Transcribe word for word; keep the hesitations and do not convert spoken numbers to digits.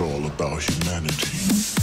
all about humanity.